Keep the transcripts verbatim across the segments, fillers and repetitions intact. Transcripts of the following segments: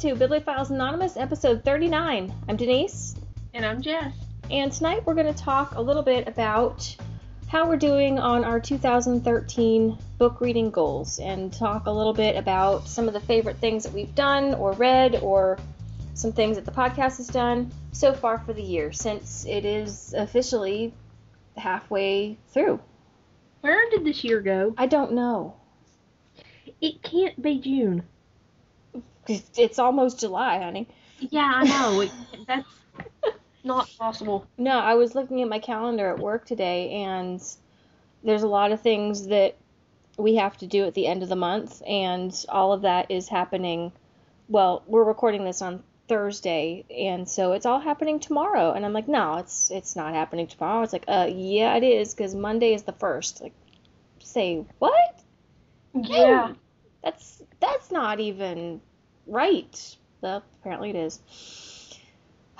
to Bibliophiles Anonymous, episode thirty-nine. I'm Denise. And I'm Jess. And tonight we're going to talk a little bit about how we're doing on our two thousand thirteen book reading goals and talk a little bit about some of the favorite things that we've done or read or some things that the podcast has done so far for the year, since it is officially halfway through. Where did this year go? I don't know. It can't be June. It's almost July, honey. Yeah, I know. It, that's not possible. No, I was looking at my calendar at work today, and there's a lot of things that we have to do at the end of the month, and all of that is happening. Well, we're recording this on Thursday, and so it's all happening tomorrow. And I'm like, no, it's it's not happening tomorrow. It's like, uh, yeah, it is, because Monday is the first. Like, say what? Yeah. Ooh, that's that's not even... right. Well, apparently it is.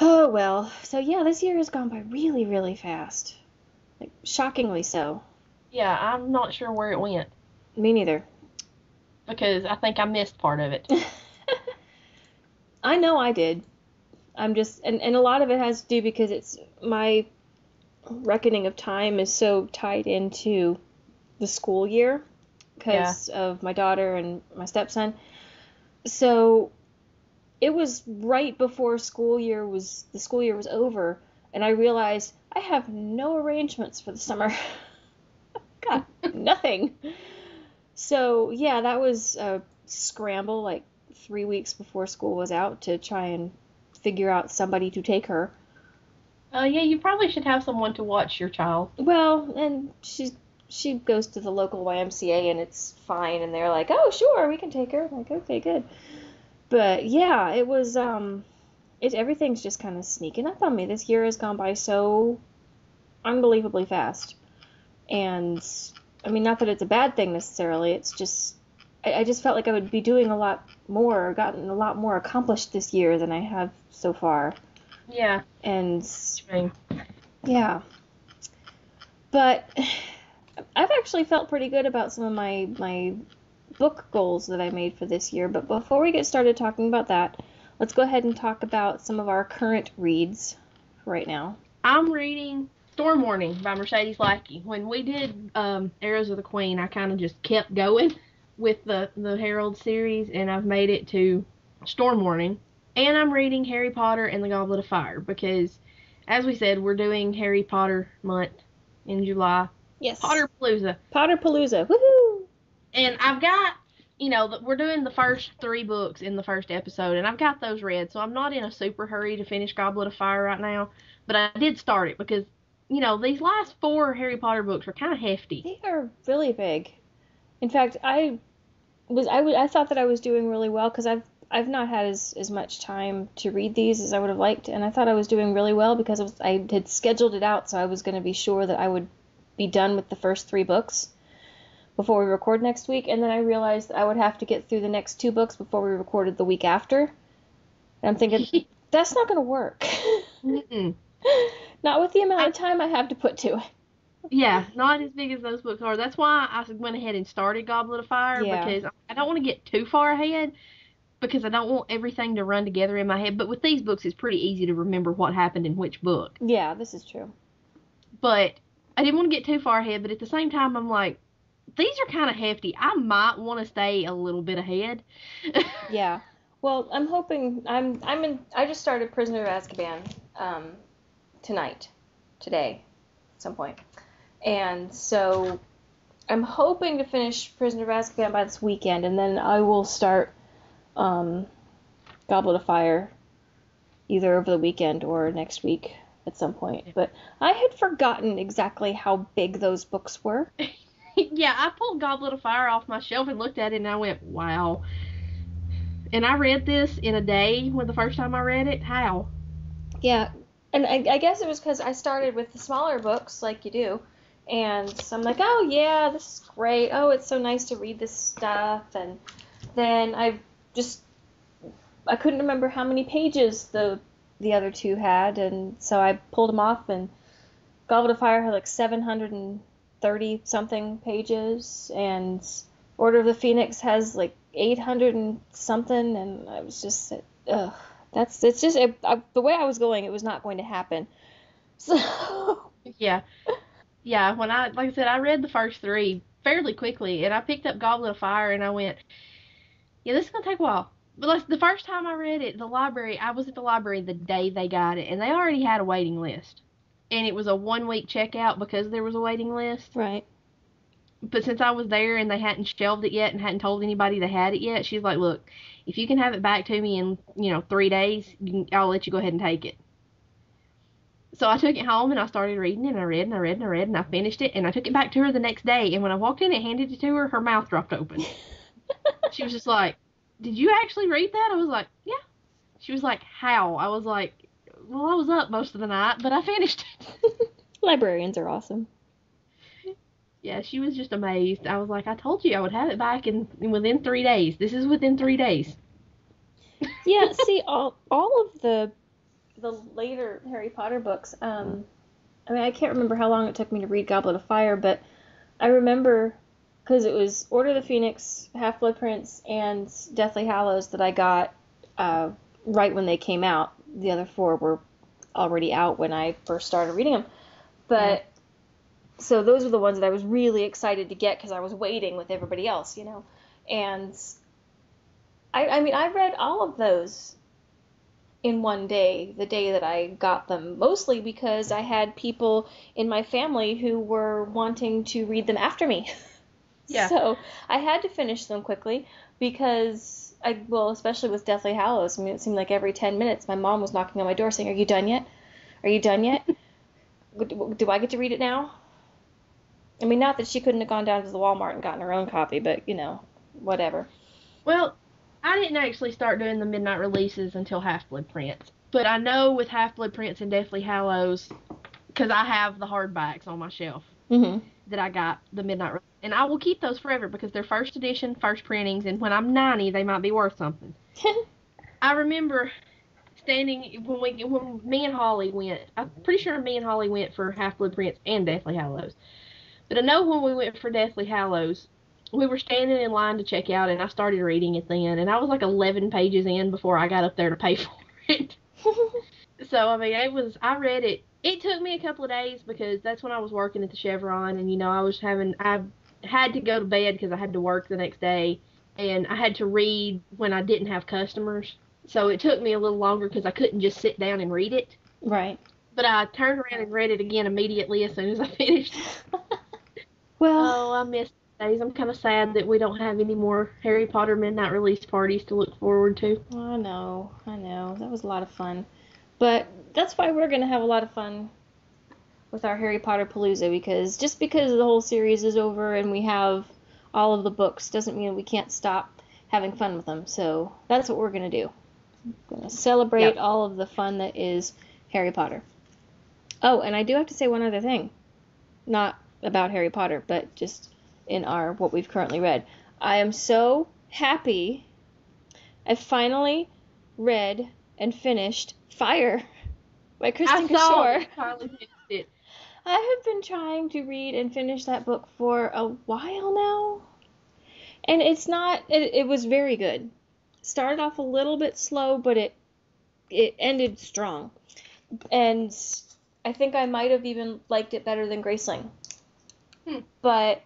Oh, well. So, yeah, this year has gone by really, really fast. Like, shockingly so. Yeah, I'm not sure where it went. Me neither. Because I think I missed part of it. I know I did. I'm just... And, and a lot of it has to do because it's... My reckoning of time is so tied into the school year. Because yeah. of my daughter and my stepson. So it was right before school year was the school year was over, and I realized I have no arrangements for the summer. God, nothing. So yeah, that was a scramble like three weeks before school was out to try and figure out somebody to take her. Oh uh, yeah, you probably should have someone to watch your child. Well, and she's. She goes to the local Y M C A, and it's fine, and they're like, oh, sure, we can take her. I'm like, okay, good. But, yeah, it was, um, it, everything's just kind of sneaking up on me. This year has gone by so unbelievably fast. And, I mean, not that it's a bad thing, necessarily. It's just, I, I just felt like I would be doing a lot more, or gotten a lot more accomplished this year than I have so far. Yeah. And, yeah. But... I've actually felt pretty good about some of my, my book goals that I made for this year, but before we get started talking about that, let's go ahead and talk about some of our current reads right now. I'm reading Storm Warning by Mercedes Lackey. When we did um, Arrows of the Queen, I kind of just kept going with the, the Herald series, and I've made it to Storm Warning. And I'm reading Harry Potter and the Goblet of Fire, because, as we said, we're doing Harry Potter month in July. Yes. Potterpalooza. Potterpalooza. Woohoo! And I've got, you know, we're doing the first three books in the first episode, and I've got those read, so I'm not in a super hurry to finish Goblet of Fire right now, but I did start it because, you know, these last four Harry Potter books are kind of hefty. They are really big. In fact, I was I, w- I thought that I was doing really well because I've I've not had as, as much time to read these as I would have liked, and I thought I was doing really well because I, was, I had scheduled it out, so I was going to be sure that I would be done with the first three books before we record next week, and then I realized I would have to get through the next two books before we recorded the week after, and I'm thinking, that's not going to work. Mm-mm. Not with the amount I, of time I have to put to it. Yeah, not as big as those books are. That's why I went ahead and started Goblet of Fire, yeah. because I don't want to get too far ahead, because I don't want everything to run together in my head, but with these books, it's pretty easy to remember what happened in which book. Yeah, this is true. But... I didn't want to get too far ahead, but at the same time, I'm like, these are kind of hefty. I might want to stay a little bit ahead. Yeah. Well, I'm hoping, I'm, I'm in, I just started Prisoner of Azkaban, um, tonight, today, at some point. And so, I'm hoping to finish Prisoner of Azkaban by this weekend, and then I will start, um, Goblet of Fire, either over the weekend or next week. At some point, but I had forgotten exactly how big those books were. Yeah, I pulled Goblet of Fire off my shelf and looked at it, and I went, wow. And I read this in a day when the first time I read it. How? Yeah, and I, I guess it was because I started with the smaller books, like you do, and so I'm like, oh yeah, this is great. Oh, it's so nice to read this stuff, and then I just, I couldn't remember how many pages the the other two had, and so I pulled them off, and Goblet of Fire had like seven hundred thirty something pages, and Order of the Phoenix has like eight hundred and something, and I was just, ugh, that's, it's just, it, I, the way I was going, it was not going to happen. So. Yeah. Yeah, when I, like I said, I read the first three fairly quickly, and I picked up Goblet of Fire, and I went, yeah, this is going to take a while. But the first time I read it, the library, I was at the library the day they got it, and they already had a waiting list. And it was a one-week checkout because there was a waiting list. Right. But since I was there and they hadn't shelved it yet and hadn't told anybody they had it yet, she's like, look, if you can have it back to me in, you know, three days, you can, I'll let you go ahead and take it. So I took it home and I started reading it, and I read and I read and I read and I finished it, and I took it back to her the next day. And when I walked in and handed it to her, her mouth dropped open. She was just like, did you actually read that? I was like, yeah. She was like, how? I was like, well, I was up most of the night, but I finished it. Librarians are awesome. Yeah, she was just amazed. I was like, I told you I would have it back in, in within three days. This is within three days. Yeah, see, all all of the the later Harry Potter books, um, I mean, I can't remember how long it took me to read Goblet of Fire, but I remember because it was Order of the Phoenix, Half-Blood Prince, and Deathly Hallows that I got uh, right when they came out. The other four were already out when I first started reading them. But... Yeah. So those were the ones that I was really excited to get because I was waiting with everybody else, you know. And, I, I mean, I read all of those in one day, the day that I got them, mostly because I had people in my family who were wanting to read them after me. Yeah. So I had to finish them quickly because, I well, especially with Deathly Hallows, I mean, it seemed like every ten minutes my mom was knocking on my door saying, are you done yet? Are you done yet? Do I get to read it now? I mean, not that she couldn't have gone down to the Walmart and gotten her own copy, but, you know, whatever. Well, I didn't actually start doing the midnight releases until Half-Blood Prince. But I know with Half-Blood Prince and Deathly Hallows, because I have the hardbacks on my shelf, mm-hmm. that I got the midnight release. And I will keep those forever because they're first edition, first printings, and when I'm ninety, they might be worth something. I remember standing, when, we, when me and Holly went, I'm pretty sure me and Holly went for Half-Blood Prince and Deathly Hallows. But I know when we went for Deathly Hallows, we were standing in line to check out, and I started reading it then, and I was like eleven pages in before I got up there to pay for it. So, I mean, it was, I read it, it took me a couple of days, because that's when I was working at the Chevron, and, you know, I was having, I had to go to bed because I had to work the next day, and I had to read when I didn't have customers, so it took me a little longer because I couldn't just sit down and read it. Right. But I turned around and read it again immediately as soon as I finished. Well, oh, I miss days. I'm kind of sad that we don't have any more Harry Potter midnight release parties to look forward to. I know, I know. That was a lot of fun. But that's why we're going to have a lot of fun with our Harry Potter Palooza, because just because the whole series is over and we have all of the books doesn't mean we can't stop having fun with them. So that's what we're going to do. We're going to celebrate yep. all of the fun that is Harry Potter. Oh, and I do have to say one other thing. Not... about Harry Potter, but just in our, what we've currently read. I am so happy I finally read and finished Fire by Kristen Kishore. I have been trying to read and finish that book for a while now, and it's not, it, it was very good. Started off a little bit slow, but it, it ended strong. And I think I might have even liked it better than Graceling. Hmm. But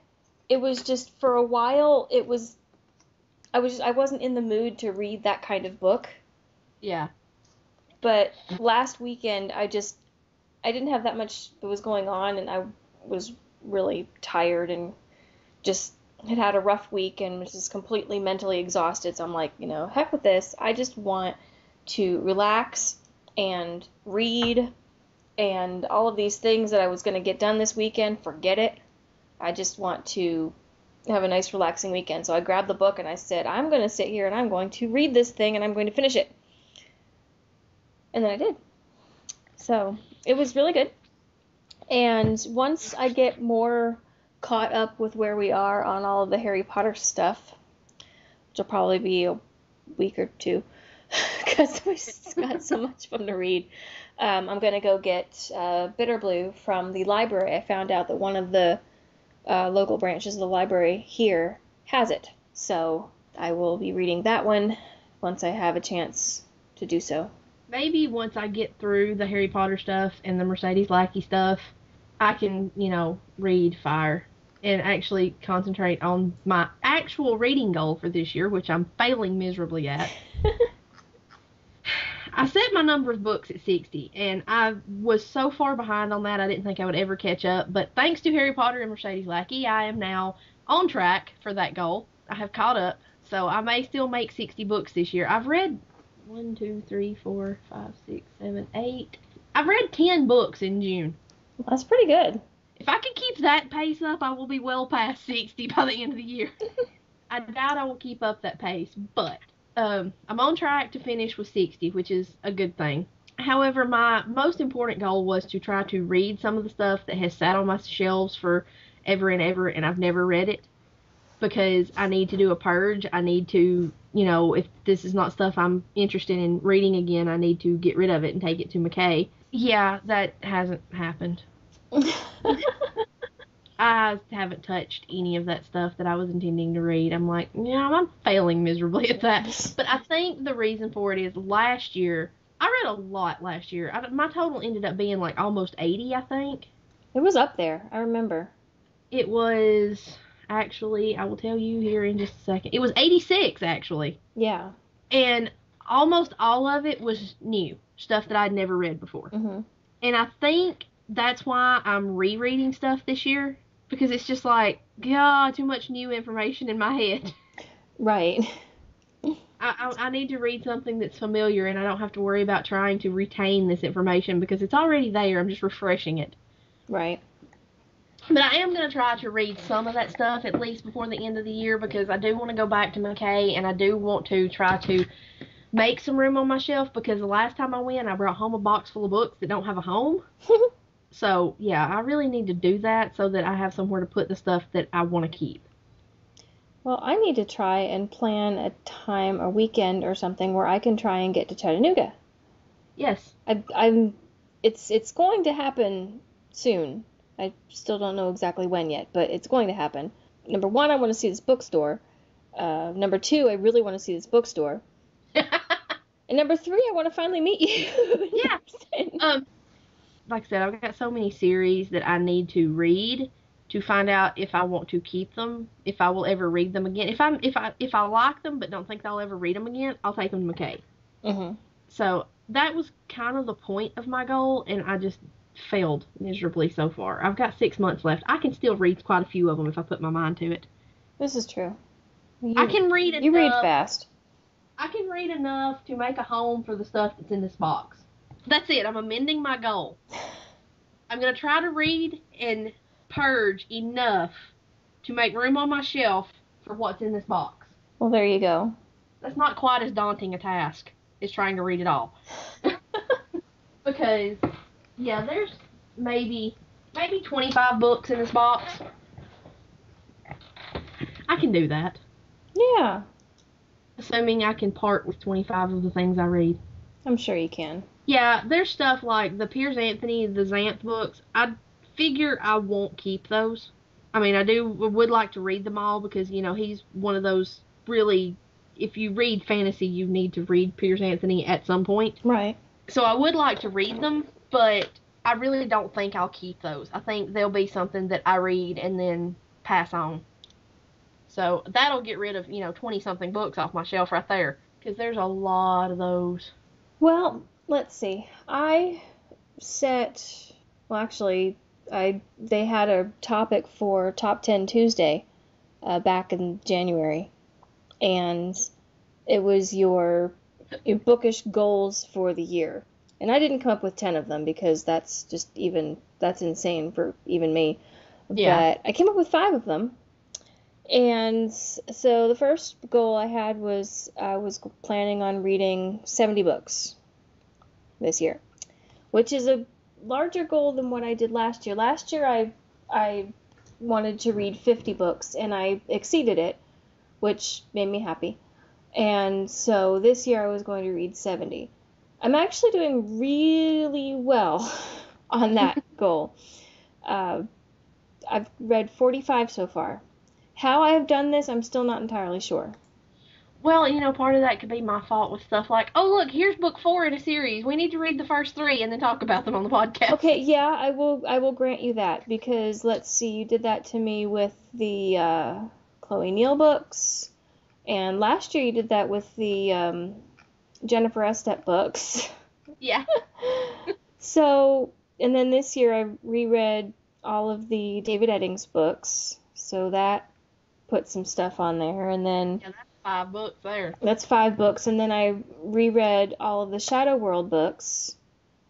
it was just, for a while, it was, I was just, I wasn't in the mood to read that kind of book. Yeah. But last weekend, I just, I didn't have that much that was going on, and I was really tired and just had had a rough week and was just completely mentally exhausted. So I'm like, you know, heck with this. I just want to relax and read and all of these things that I was going to get done this weekend, forget it. I just want to have a nice, relaxing weekend. So I grabbed the book and I said, I'm going to sit here and I'm going to read this thing and I'm going to finish it. And then I did. So it was really good. And once I get more caught up with where we are on all of the Harry Potter stuff, which will probably be a week or two, because we've got so much fun to read, um, I'm going to go get uh, Bitter Blue from the library. I found out that one of the Uh, local branches of the library here has it, so I will be reading that one once I have a chance to do so. Maybe once I get through the Harry Potter stuff and the Mercedes Lackey stuff, I can, you know, read Fire and actually concentrate on my actual reading goal for this year, which I'm failing miserably at. I set my number of books at sixty, and I was so far behind on that I didn't think I would ever catch up. But thanks to Harry Potter and Mercedes Lackey, I am now on track for that goal. I have caught up, so I may still make sixty books this year. I've read one, two, three, four, five, six, seven, eight. I've read ten books in June. Well, that's pretty good. If I can keep that pace up, I will be well past sixty by the end of the year. I doubt I will keep up that pace, but... Um, I'm on track to finish with sixty, which is a good thing. However, my most important goal was to try to read some of the stuff that has sat on my shelves for ever and ever, and I've never read it, because I need to do a purge. I need to, you know, if this is not stuff I'm interested in reading again, I need to get rid of it and take it to McKay. Yeah, that hasn't happened. I haven't touched any of that stuff that I was intending to read. I'm like, yeah, I'm failing miserably at that. But I think the reason for it is last year, I read a lot last year. I, my total ended up being like almost eighty, I think. It was up there. I remember. It was, actually, I will tell you here in just a second. It was eighty-six, actually. Yeah. And almost all of it was new, stuff that I'd never read before. Mm-hmm. And I think that's why I'm rereading stuff this year. Because it's just like, God, too much new information in my head. Right. I, I I need to read something that's familiar, and I don't have to worry about trying to retain this information because it's already there. I'm just refreshing it. Right. But I am going to try to read some of that stuff, at least before the end of the year, because I do want to go back to McKay, and I do want to try to make some room on my shelf, because the last time I went, I brought home a box full of books that don't have a home. So, yeah, I really need to do that so that I have somewhere to put the stuff that I want to keep. Well, I need to try and plan a time, a weekend or something, where I can try and get to Chattanooga. Yes. I, I'm. It's it's going to happen soon. I still don't know exactly when yet, but it's going to happen. Number one, I want to see this bookstore. Uh, number two, I really want to see this bookstore. And number three, I want to finally meet you. Yeah. um. Like I said, I've got so many series that I need to read to find out if I want to keep them, if I will ever read them again. If I if I if I like them but don't think I'll ever read them again, I'll take them to McKay. Mm-hmm. So that was kind of the point of my goal, and I just failed miserably so far. I've got six months left. I can still read quite a few of them if I put my mind to it. This is true. You, I can read enough. You read fast. I can read enough to make a home for the stuff that's in this box. That's it. I'm amending my goal. I'm going to try to read and purge enough to make room on my shelf for what's in this box. Well, there you go. That's not quite as daunting a task as trying to read it all. Because, yeah, there's maybe maybe twenty-five books in this box. I can do that. Yeah. Assuming I can part with twenty-five of the things I read. I'm sure you can. Yeah, there's stuff like the Piers Anthony, the Xanth books. I figure I won't keep those. I mean, I do would like to read them all because, you know, he's one of those really, if you read fantasy, you need to read Piers Anthony at some point. Right. So I would like to read them, but I really don't think I'll keep those. I think they'll be something that I read and then pass on. So that'll get rid of, you know, twenty-something books off my shelf right there because there's a lot of those. Well... Let's see. I set, well, actually, I they had a topic for Top ten Tuesday uh, back in January, and it was your, your bookish goals for the year. And I didn't come up with ten of them because that's just even, that's insane for even me. Yeah. But I came up with five of them. And so the first goal I had was I was planning on reading seventy books this year, which is a larger goal than what I did last year. Last year I I wanted to read fifty books, and I exceeded it, which made me happy. And so this year I was going to read seventy. I'm actually doing really well on that goal. Uh, I've read forty-five so far. How I have done this, I'm still not entirely sure. Well, you know, part of that could be my fault with stuff like, oh, look, here's book four in a series. We need to read the first three and then talk about them on the podcast. Okay, yeah, I will I will grant you that, because, let's see, you did that to me with the uh, Chloe Neill books, and last year you did that with the um, Jennifer Estep books. Yeah. So, and then this year I reread all of the David Eddings books, so that put some stuff on there, and then... Yeah, that's five books there. That's five books, and then I reread all of the Shadow World books,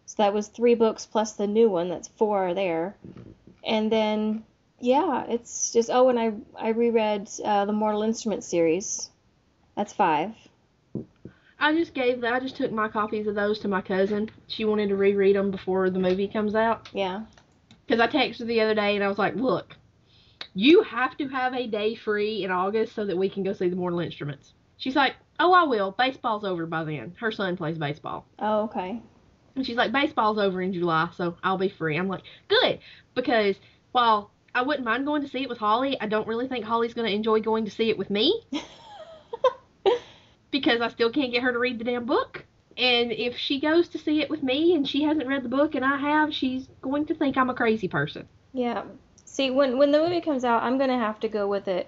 so that was three books plus the new one, that's four there, and then, yeah, it's just, oh, and I, I reread uh, the Mortal Instruments series, that's five. I just gave that, I just took my copies of those to my cousin. She wanted to reread them before the movie comes out. Yeah. Because I texted her the other day, and I was like, look, you have to have a day free in August so that we can go see the Mortal Instruments. She's like, oh, I will. Baseball's over by then. Her son plays baseball. Oh, okay. And she's like, baseball's over in July, so I'll be free. I'm like, good, because while I wouldn't mind going to see it with Holly, I don't really think Holly's going to enjoy going to see it with me because I still can't get her to read the damn book. And if she goes to see it with me and she hasn't read the book and I have, she's going to think I'm a crazy person. Yeah. See, when when the movie comes out, I'm going to have to go with it,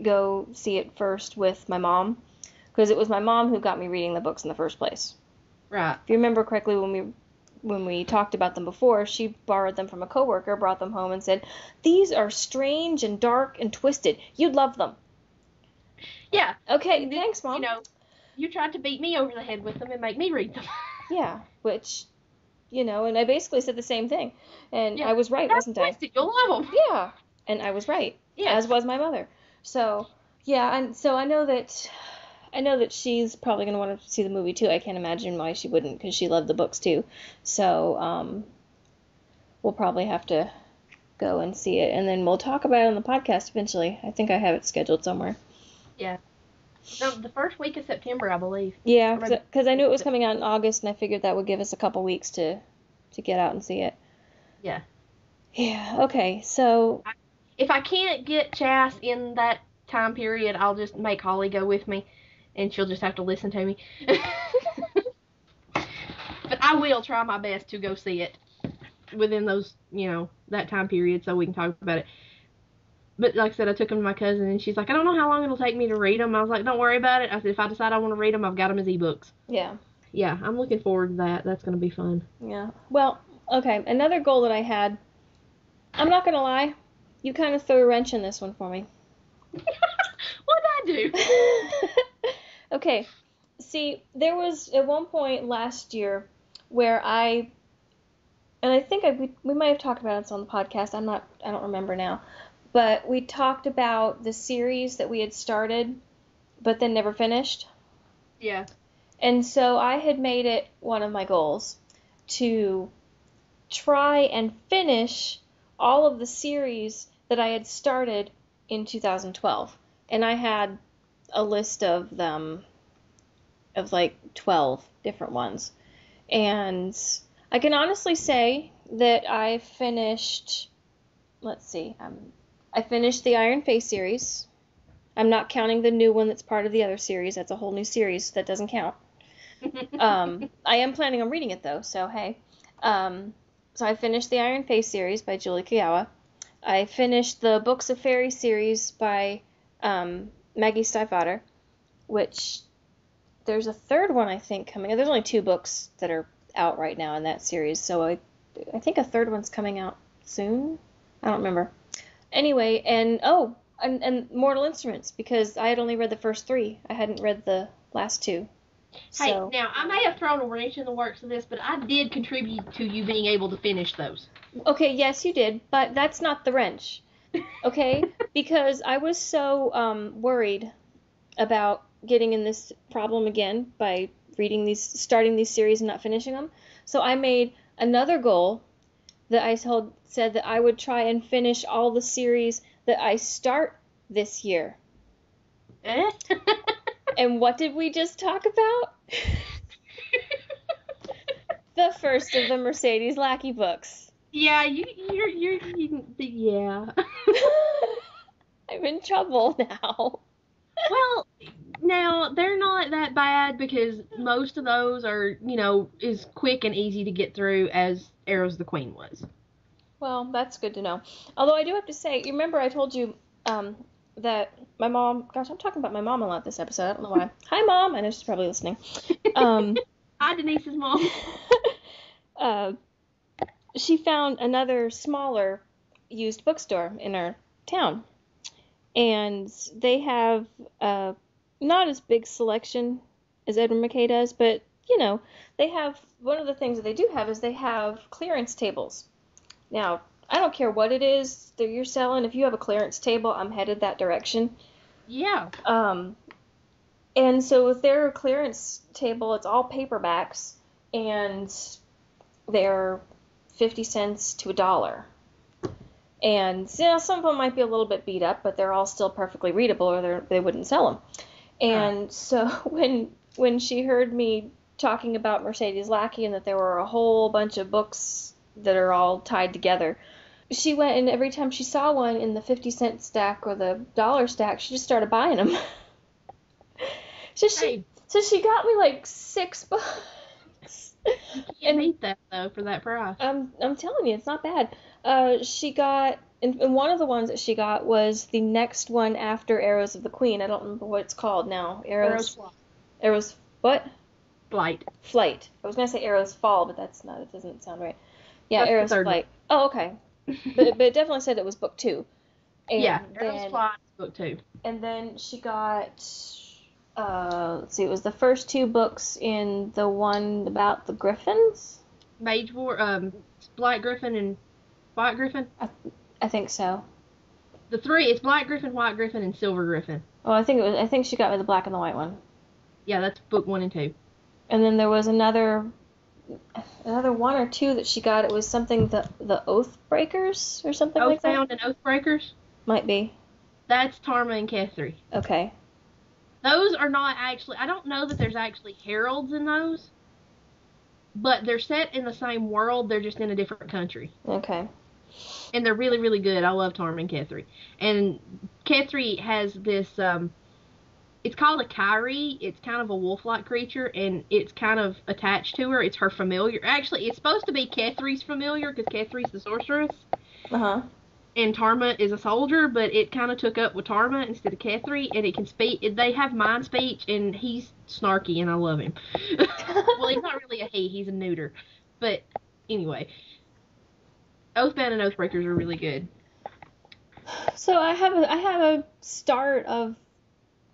go see it first with my mom, because it was my mom who got me reading the books in the first place. Right. If you remember correctly, when we when we talked about them before, she borrowed them from a coworker, brought them home, and said, these are strange and dark and twisted. You'd love them. Yeah. Okay, this, thanks, Mom. You know, you tried to beat me over the head with them and make me read them. Yeah, which, you know, and I basically said the same thing. And yeah, I was right, wasn't I? You'll love them. Yeah, and I was right, yeah. As was my mother. So, yeah, and so I know that I know that she's probably going to want to see the movie, too. I can't imagine why she wouldn't, because she loved the books, too. So, um, we'll probably have to go and see it, and then we'll talk about it on the podcast eventually. I think I have it scheduled somewhere. Yeah. No, the first week of September, I believe. Yeah, because I knew it was coming out in August, and I figured that would give us a couple weeks to, to get out and see it. Yeah. Yeah, okay, so... I, if I can't get Chas in that time period, I'll just make Holly go with me, and she'll just have to listen to me. But I will try my best to go see it within those, you know, that time period, so we can talk about it. But like I said, I took them to my cousin, and she's like, I don't know how long it'll take me to read them. I was like, don't worry about it. I said, if I decide I want to read them, I've got them as ebooks. Yeah. Yeah, I'm looking forward to that. That's going to be fun. Yeah. Well, okay, another goal that I had, I'm not going to lie, you kind of threw a wrench in this one for me. What did I do? Okay, see, there was at one point last year where I, and I think I, we, we might have talked about this on the podcast. I'm not, I don't remember now. But we talked about the series that we had started, but then never finished. Yeah. And so I had made it one of my goals to try and finish all of the series that I had started in two thousand twelve. And I had a list of them, of like twelve different ones. And I can honestly say that I finished, let's see, I'm... I finished the Iron Face series. I'm not counting the new one that's part of the other series. That's a whole new series. That doesn't count. um, I am planning on reading it, though, so hey. Um, so I finished the Iron Face series by Julie Kiawa. I finished the Books of Fairy series by um, Maggie Stiefvater, which there's a third one, I think, coming. There's only two books that are out right now in that series, so I, I think a third one's coming out soon. I don't remember. Anyway, and, oh, and, and Mortal Instruments, because I had only read the first three. I hadn't read the last two. Hey, so. Now, I may have thrown a wrench in the works of this, but I did contribute to you being able to finish those. Okay, yes, you did, but that's not the wrench, okay? Because I was so um, worried about getting in this problem again by reading these, starting these series and not finishing them. So I made another goal that I told, said that I would try and finish all the series that I start this year. Eh? And what did we just talk about? The first of the Mercedes Lackey books. Yeah, you, you're, you're, you, yeah. I'm in trouble now. Well, Now, they're not that bad because most of those are, you know, as quick and easy to get through as Arrows of the Queen was. Well, that's good to know. Although I do have to say, you remember I told you um, that my mom... Gosh, I'm talking about my mom a lot this episode. I don't know why. Hi, Mom! I know she's probably listening. Um, Hi, Denise's mom. uh, she found another smaller used bookstore in our town. And they have... Uh, not as big selection as Edward McKay does, but, you know, they have, one of the things that they do have is they have clearance tables. Now, I don't care what it is that you're selling. If you have a clearance table, I'm headed that direction. Yeah. Um, and so with their clearance table, it's all paperbacks, and they're fifty cents to a dollar. And, you know, some of them might be a little bit beat up, but they're all still perfectly readable, or they wouldn't sell them. And so when when she heard me talking about Mercedes Lackey and that there were a whole bunch of books that are all tied together, she went and every time she saw one in the fifty cent stack or the dollar stack, she just started buying them. so she hey. so she got me like six books. You can't eat that though for that price. I'm I'm telling you, it's not bad. Uh, she got. And one of the ones that she got was the next one after Arrows of the Queen. I don't remember what it's called now. Arrows, Arrows, Arrows what? Flight. Flight. I was going to say Arrows Fall, but that's not, it doesn't sound right. Yeah, that's Arrows Flight. One. Oh, okay. but, but it definitely said it was book two. And yeah, Arrows then, Flight was book two. And then she got, uh, let's see, it was the first two books in the one about the Griffins? Mage War, um, Black Griffin and White Griffin? I, I think so. The three, it's Black Griffin, White Griffin, and Silver Griffin. Oh, I think it was. I think she got me the black and the white one. Yeah, that's book one and two. And then there was another, another one or two that she got. It was something the the Oathbreakers or something Oathbound like that. Oathbound and Oathbreakers. Might be. That's Tarma and Kethry. Okay. Those are not actually. I don't know that there's actually heralds in those, but they're set in the same world. They're just in a different country. Okay. And they're really, really good. I love Tarma and Kethry. And Kethry has this, um, it's called a Kyrie. It's kind of a wolf-like creature, and it's kind of attached to her. It's her familiar. Actually, it's supposed to be Kethry's familiar, because Kethry's the sorceress. Uh-huh. And Tarma is a soldier, but it kind of took up with Tarma instead of Kethry, and it can speak. They have mind speech, and he's snarky, and I love him. Well, he's not really a he. He's a neuter. But anyway... Oathbound and Oathbreakers are really good. So I have a, I have a start of,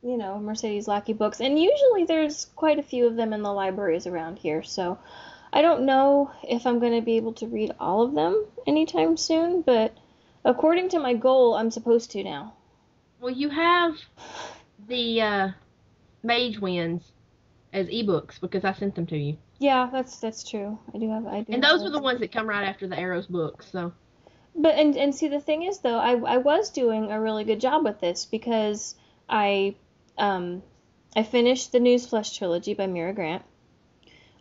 you know, Mercedes Lackey books, and usually there's quite a few of them in the libraries around here, so I don't know if I'm going to be able to read all of them anytime soon, but according to my goal, I'm supposed to now. Well, you have the uh, Mage Winds as ebooks because I sent them to you. Yeah, that's that's true. I do have I do. And those were the ones that come right after the Arrows books, so. But and and see, the thing is though, I I was doing a really good job with this because I um I finished the Newsflesh trilogy by Mira Grant.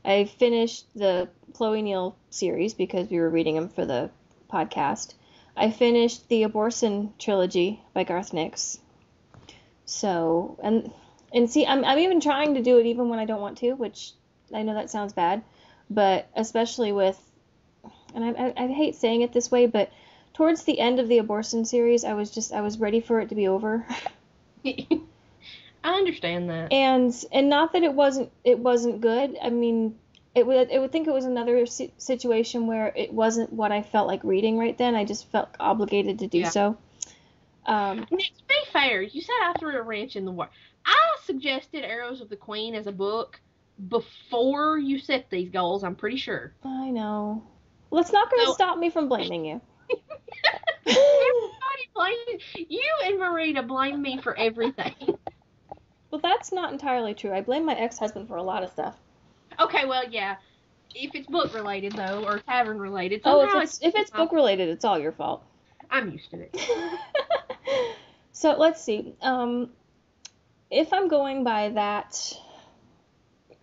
I finished the Chloe Neill series because we were reading them for the podcast. I finished the Abhorsen trilogy by Garth Nix. So and and see, I'm I'm even trying to do it even when I don't want to, which. I know that sounds bad, but especially with, and I, I, I hate saying it this way, but towards the end of the Abhorsen series, I was just, I was ready for it to be over. I understand that. And, and not that it wasn't, it wasn't good. I mean, it would, it would think it was another situation where it wasn't what I felt like reading right then. I just felt obligated to do yeah. so. Um, to be fair, you said I threw a wrench in the works. I suggested Arrows of the Queen as a book. Before you set these goals, I'm pretty sure. I know. Well, it's not going to so, stop me from blaming you. Everybody blames you. You and Marita blame me for everything. Well, that's not entirely true. I blame my ex-husband for a lot of stuff. Okay, well, yeah. If it's book-related, though, or tavern-related. Oh, if it's, it's, if it's book-related, it's all your fault. I'm used to it. So, let's see. Um, if I'm going by that...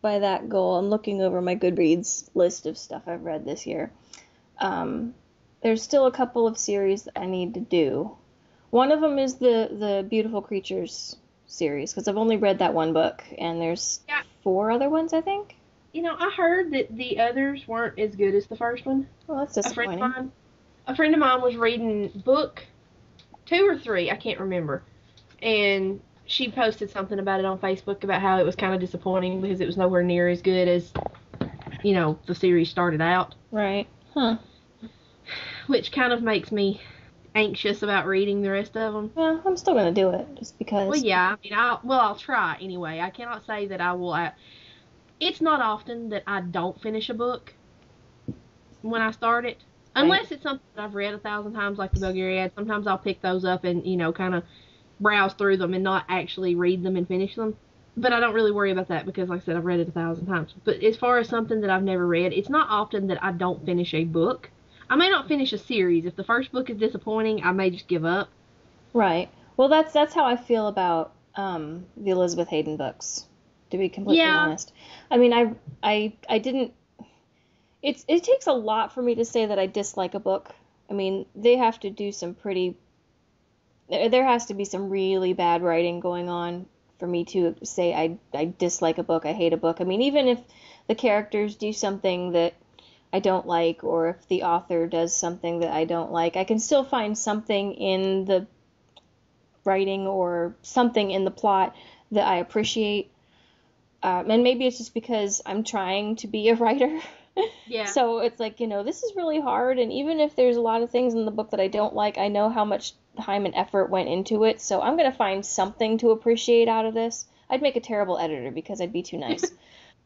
by that goal, I'm looking over my Goodreads list of stuff I've read this year. Um, there's still a couple of series that I need to do. One of them is the the Beautiful Creatures series, because I've only read that one book, and there's yeah. four other ones, I think. You know, I heard that the others weren't as good as the first one. Well, that's disappointing. A friend of mine, a friend of mine was reading book two or three, I can't remember, and she posted something about it on Facebook about how it was kind of disappointing because it was nowhere near as good as, you know, the series started out. Right. Huh. Which kind of makes me anxious about reading the rest of them. Well, I'm still going to do it, just because. Well, yeah, I mean, I'll, well, I'll try anyway. I cannot say that I will. I, it's not often that I don't finish a book when I start it. Unless right. it's something that I've read a thousand times, like the Belgariad. Sometimes I'll pick those up and, you know, kind of browse through them and not actually read them and finish them. But I don't really worry about that because, like I said, I've read it a thousand times. But as far as something that I've never read, it's not often that I don't finish a book. I may not finish a series. If the first book is disappointing, I may just give up. Right. Well, that's that's how I feel about um, the Elizabeth Hayden books, to be completely yeah. honest. I mean, I I I didn't... It's It takes a lot for me to say that I dislike a book. I mean, they have to do some pretty... There has to be some really bad writing going on for me to say I, I dislike a book, I hate a book. I mean, even if the characters do something that I don't like, or if the author does something that I don't like, I can still find something in the writing or something in the plot that I appreciate. Um, and maybe it's just because I'm trying to be a writer. Yeah. So it's like, you know, this is really hard, and even if there's a lot of things in the book that I don't like, I know how much time and effort went into it, so I'm going to find something to appreciate out of this. I'd make a terrible editor because I'd be too nice.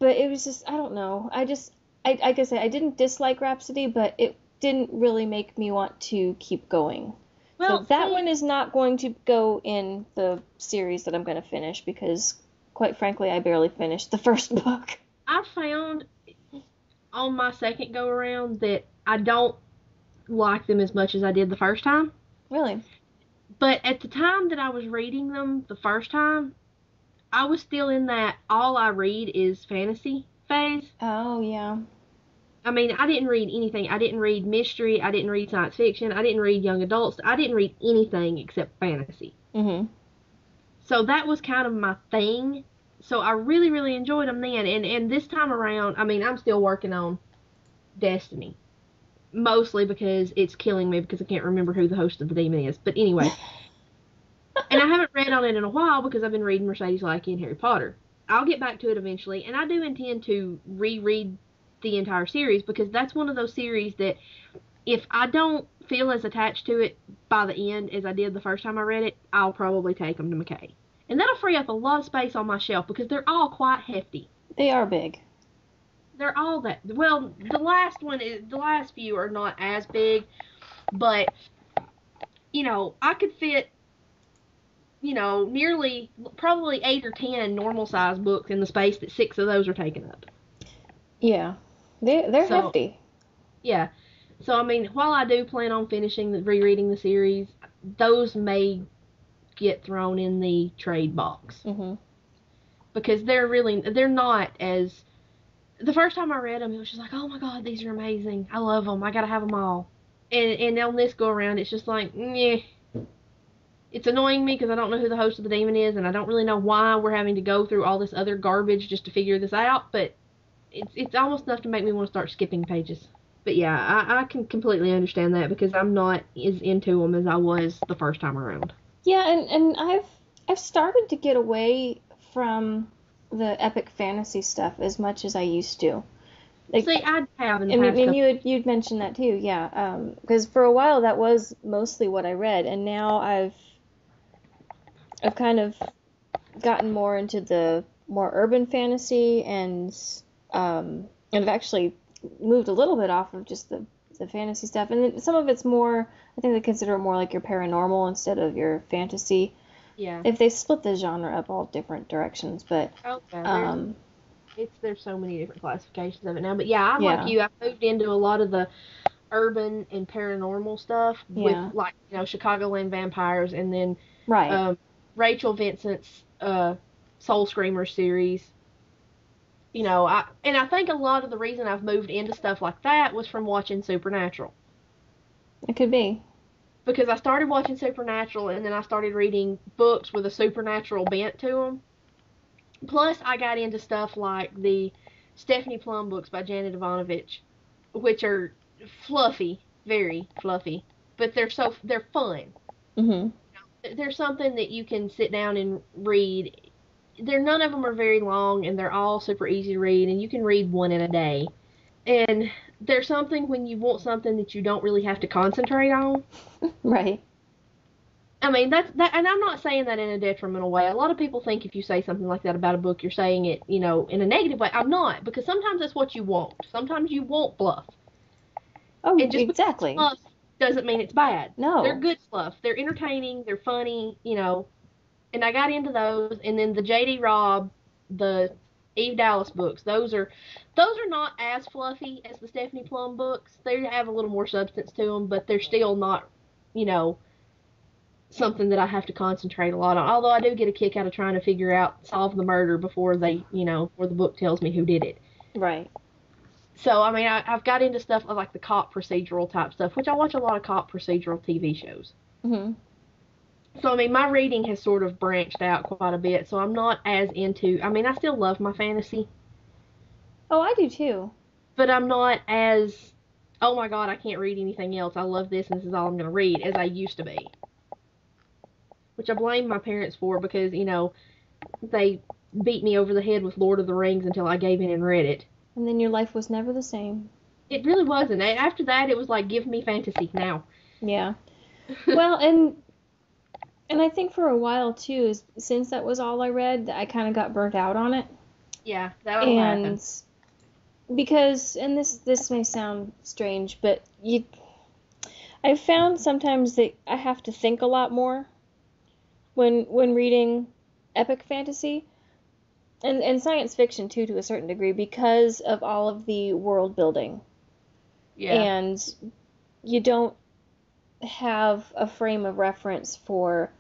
But it was just, I don't know. I just, I, like I said, I didn't dislike Rhapsody, but it didn't really make me want to keep going. Well, so that see, one is not going to go in the series that I'm going to finish because, quite frankly, I barely finished the first book. I found... on my second go around that I don't like them as much as I did the first time. Really? But at the time that I was reading them the first time, I was still in that all I read is fantasy phase. Oh, yeah. I mean, I didn't read anything. I didn't read mystery. I didn't read science fiction. I didn't read young adults. I didn't read anything except fantasy. Mm-hmm. So that was kind of my thing. So I really, really enjoyed them then. And, and this time around, I mean, I'm still working on Destiny. Mostly because it's killing me because I can't remember who the host of the demon is. But anyway. And I haven't read on it in a while because I've been reading Mercedes Lackey and Harry Potter. I'll get back to it eventually. And I do intend to reread the entire series because that's one of those series that if I don't feel as attached to it by the end as I did the first time I read it, I'll probably take them to McKay. And that'll free up a lot of space on my shelf because they're all quite hefty. They are big. They're all that. Well, the last one is the last few are not as big, but you know, I could fit you know, nearly probably eight or ten normal size books in the space that six of those are taking up. Yeah. They they're so, hefty. Yeah. So I mean, while I do plan on finishing the rereading the series, those may get thrown in the trade box. Mm-hmm. Because they're really, they're not as, the first time I read them, it was just like, oh my god, these are amazing. I love them. I gotta have them all. And, and on this go around, it's just like, meh. It's annoying me because I don't know who the host of the demon is, and I don't really know why we're having to go through all this other garbage just to figure this out, but it's, it's almost enough to make me want to start skipping pages. But yeah, I, I can completely understand that because I'm not as into them as I was the first time around. Yeah, and, and I've I've started to get away from the epic fantasy stuff as much as I used to. Like, see, I haven't. And, and you had, you'd mentioned that too, yeah. Because um, for a while that was mostly what I read, and now I've I've kind of gotten more into the more urban fantasy, and um, and I've actually moved a little bit off of just the. the fantasy stuff, and some of it's more, I think they consider it more like your paranormal instead of your fantasy. Yeah. If they split the genre up all different directions, but okay, um, there's, it's there's so many different classifications of it now. But yeah, I'm yeah. like you. I moved into a lot of the urban and paranormal stuff with yeah. like you know Chicagoland Vampires, and then right um, Rachel Vincent's uh, Soul Screamer series. You know, I and I think a lot of the reason I've moved into stuff like that was from watching Supernatural. It could be. because I started watching Supernatural and then I started reading books with a supernatural bent to them. Plus, I got into stuff like the Stephanie Plum books by Janet Ivanovich, which are fluffy, very fluffy, but they're so they're fun. Mm-hmm. They're something that you can sit down and read. They're none of them are very long, and they're all super easy to read, and you can read one in a day. And there's something when you want something that you don't really have to concentrate on. Right. I mean, that's, that, and I'm not saying that in a detrimental way. A lot of people think if you say something like that about a book, you're saying it, you know, in a negative way. I'm not, because sometimes that's what you want. Sometimes you want bluff. Oh, and just exactly. Bluff doesn't mean it's bad. No. They're good fluff. They're entertaining. They're funny, you know. And I got into those, and then the J D. Robb, the Eve Dallas books. Those are, those are not as fluffy as the Stephanie Plum books. They have a little more substance to them, but they're still not, you know, something that I have to concentrate a lot on. Although I do get a kick out of trying to figure out, solve the murder before they, you know, before the book tells me who did it. Right. So I mean, I, I've got into stuff like the cop procedural type stuff, which I watch a lot of cop procedural T V shows. Mm-hmm. So, I mean, my reading has sort of branched out quite a bit, so I'm not as into... I mean, I still love my fantasy. Oh, I do, too. But I'm not as, oh, my God, I can't read anything else. I love this, and this is all I'm going to read, as I used to be. Which I blame my parents for, because, you know, they beat me over the head with Lord of the Rings until I gave in and read it. And then your life was never the same. It really wasn't. After that, it was like, give me fantasy now. Yeah. Well, and... And I think for a while, too, is, since that was all I read, I kind of got burnt out on it. Yeah, that all happens. Because, and this this may sound strange, but you, I found sometimes that I have to think a lot more when when reading epic fantasy and, and science fiction, too, to a certain degree, because of all of the world building. Yeah. And you don't have a frame of reference for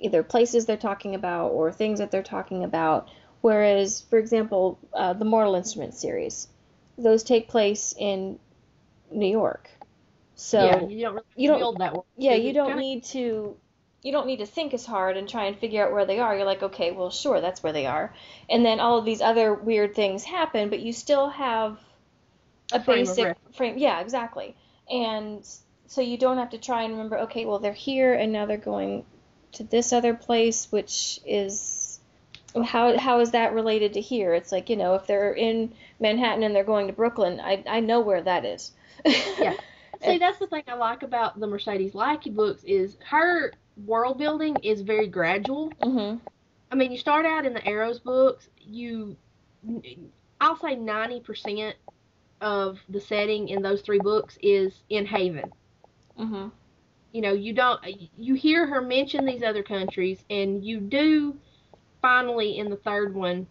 either places they're talking about or things that they're talking about, whereas, for example, uh, the Mortal Instruments series, those take place in New York. So yeah, you don't, really you don't build that one. Yeah, you don't kinda... need to you don't need to think as hard and try and figure out where they are. You're like, okay, well, sure, that's where they are. And then all of these other weird things happen, but you still have a, a frame basic frame. Yeah, exactly. And so you don't have to try and remember, okay, well, they're here, and now they're going to this other place, which is, how how is that related to here? It's like, you know, if they're in Manhattan and they're going to Brooklyn, I I know where that is. Yeah. See, that's the thing I like about the Mercedes Lackey books is her world building is very gradual. Mm-hmm. I mean, you start out in the Arrows books, you, I'll say ninety percent of the setting in those three books is in Haven. Mm-hmm. You know, you don't, you hear her mention these other countries, and you do finally in the third one,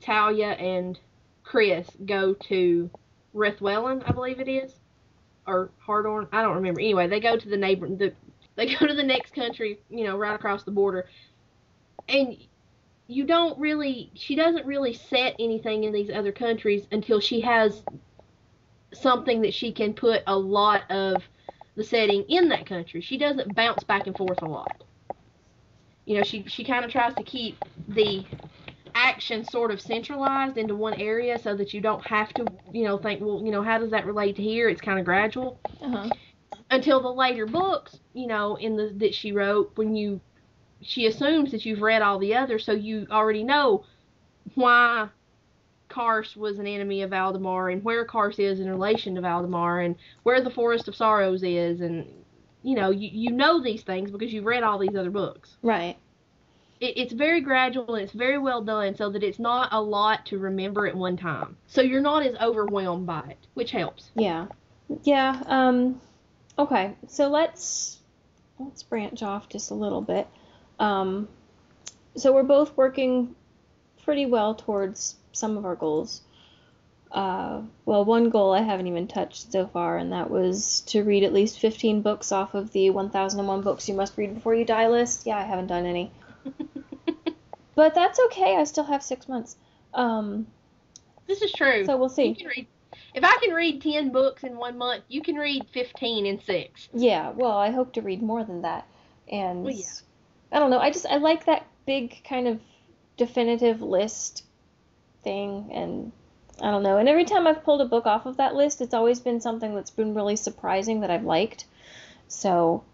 Talia and Chris go to Rethwellen, I believe it is, or Hardorn, I don't remember. Anyway, they go to the neighbor, the, they go to the next country, you know, right across the border, and you don't really, she doesn't really set anything in these other countries until she has something that she can put a lot of the setting in that country. She doesn't bounce back and forth a lot. You know, she she kind of tries to keep the action sort of centralized into one area so that you don't have to, you know, think, well, you know, how does that relate to here? It's kind of gradual. Uh-huh. Until the later books, you know, in the that she wrote, when you she assumes that you've read all the others, so you already know why Karse was an enemy of Valdemar, and where Karse is in relation to Valdemar, and where the Forest of Sorrows is, and, you know, you, you know these things because you've read all these other books. Right. It, it's very gradual, and it's very well done, so that it's not a lot to remember at one time. So you're not as overwhelmed by it, which helps. Yeah. Yeah, um, okay, so let's, let's branch off just a little bit. Um, so we're both working pretty well towards some of our goals. Uh, well, one goal I haven't even touched so far, and that was to read at least fifteen books off of the one thousand one books you must read before you die list. Yeah, I haven't done any. But that's okay. I still have six months. Um, this is true. So we'll see. You can read, if I can read ten books in one month, you can read fifteen in six. Yeah, well, I hope to read more than that. And well, yeah. I don't know, I just, I like that big kind of definitive list thing, and I don't know. And every time I've pulled a book off of that list, it's always been something that's been really surprising that I've liked. So,